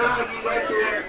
Ready? Go!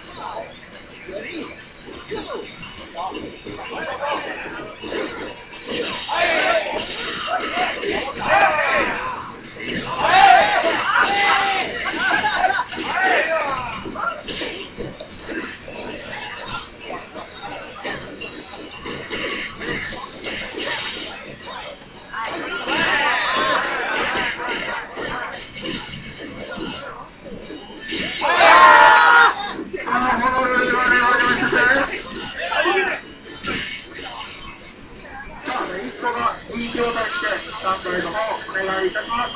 印象としてスタンバイの方お願いいたします。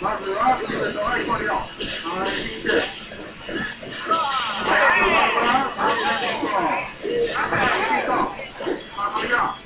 まずは、これで終わりましょう。はい、いいです。さあ、まずは、これで終わりましょう。